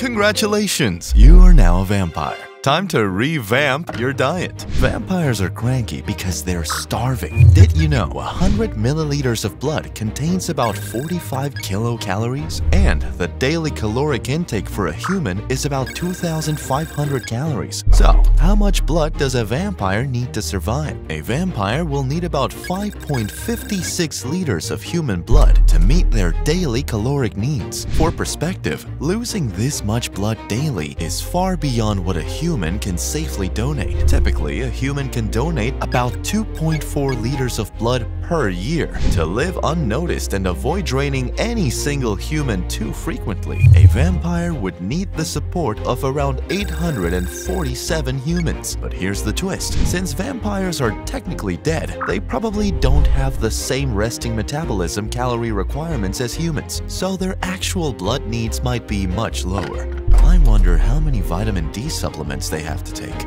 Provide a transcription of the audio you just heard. Congratulations! You are now a vampire. Time to revamp your diet. Vampires are cranky because they're starving. Did you know 100 milliliters of blood contains about 45 kilocalories? And the daily caloric intake for a human is about 2,500 calories. So, how much blood does a vampire need to survive? A vampire will need about 5.56 liters of human blood to meet their daily caloric needs. For perspective, losing this much blood daily is far beyond what a human can safely donate. Typically, a human can donate about 2.4 liters of blood per year. To live unnoticed and avoid draining any single human too frequently, a vampire would need the support of around 847 humans. But here's the twist. Since vampires are technically dead, they probably don't have the same resting metabolism calorie requirements as humans, so their actual blood needs might be much lower. I wonder how many vitamin D supplements they have to take.